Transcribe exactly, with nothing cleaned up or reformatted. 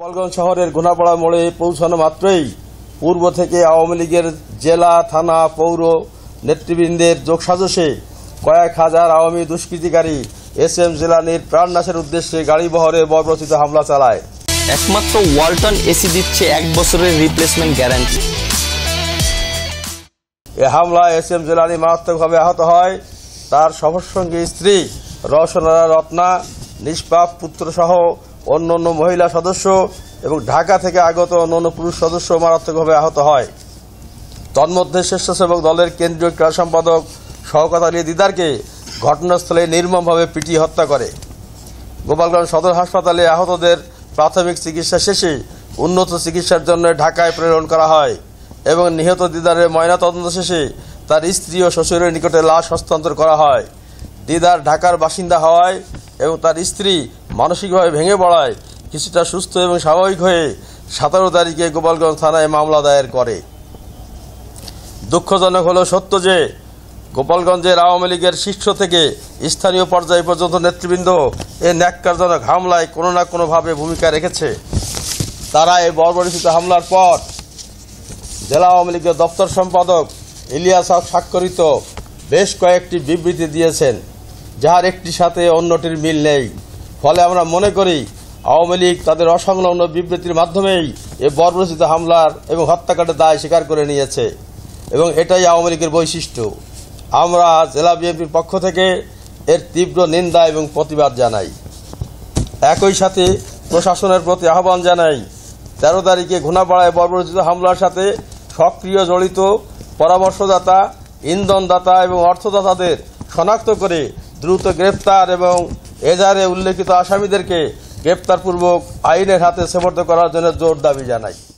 गोपालगंज शहर घोनापाड़ा मोड़े पौঁছানো मात्रই पूर्व থেকে আওয়ামী লীগের জেলা থানা পৌর নেতৃবৃন্দের যোগসাজশে কয়েক হাজার আওয়ামী দুষ্কৃতিকারী এস এম জিলানীর প্রাণ নাশের উদ্দেশ্যে গাড়িবহরে বর্বরচিত হামলা চালায়। একমাত্র ওয়ালটন এসি দিচ্ছে এক বছরের রিপ্লেসমেন্ট গ্যারান্টি। এই হামলায় এস এম জিলানী মারাত্মকভাবে আহত হয়। তার সহসঙ্গী স্ত্রী রওশনারা রত্না নিষ্পাপ পুত্রসহ अन्य महिला सदस्य और ढाका থেকে आगत अन्य पुरुष सदस्य मारात्मकভাবে आहत হয়। তন্মধ্যে স্বেচ্ছাসেবক দলের কেন্দ্রীয় ক্রীড়া সম্পাদক শওকত আলী দিদারকে ঘটনাস্থলে নির্মমভাবে পিটিয়ে হত্যা করে। গোপালগঞ্জ সদর হাসপাতালে আহতদের প্রাথমিক চিকিৎসা শেষে উন্নত চিকিৎসার জন্য ঢাকায় প্রেরণ করা হয় এবং নিহত দিদারের ময়নাতদন্ত শেষে তার স্ত্রী ও শ্বশুরের নিকটে লাশ হস্তান্তর করা হয়। দিদার ঢাকার বাসিন্দা হওয়ায় এবং তার স্ত্রী मानसिकভাবে ভেঙে পড়ায় কিছুটা সুস্থ এবং স্বাভাবিক হয়ে सत्रह তারিখে গোপালগঞ্জ থানায় মামলা দায়ের করে। দুঃখজনক হলো সত্য যে গোপালগঞ্জের আওয়ামী লীগের শীর্ষ থেকে স্থানীয় পর্যায় পর্যন্ত নেতৃবৃন্দ এই ন্যাক্কারজনক হামলায় কোনো না কোনো ভাবে ভূমিকা রেখেছে। তারা এই বর্বরিত হামলার পর জেলা আওয়ামী লীগের দপ্তর সম্পাদক ইলিয়াস হক স্বাক্ষরিত বেশ কয়েকটি বিবৃতি দিয়েছেন, যার একটির সাথে অন্যটির মিল নেই। ফলে আমরা মনে করি আওয়ামী লীগ তাদের অসংলগ্ন বিবৃতির মাধ্যমেই এই বর্বরচিত হামলার এবং হত্যাকাণ্ডের দায় স্বীকার করে নিয়েছে এবং এটাই আওয়ামী লীগের বৈশিষ্ট্য। আমরা জেলা বিএনপির পক্ষ থেকে এর তীব্র নিন্দা এবং প্রতিবাদ জানাই। একই সাথে প্রশাসনের প্রতি আহ্বান জানাই তেরো তারিখে ঘোনাপাড়ায় বর্বরচিত হামলার সাথে সক্রিয় জড়িত পরামর্শদাতা, ইন্ধনদাতা এবং অর্থদাতাদের শনাক্ত করে দ্রুত গ্রেপ্তার এবং এজাহারে উল্লেখিত আসামিদেরকে গ্রেপ্তারপূর্বক আইনের হাতে সোপর্দ করার জন্য জোর দাবি জানাই।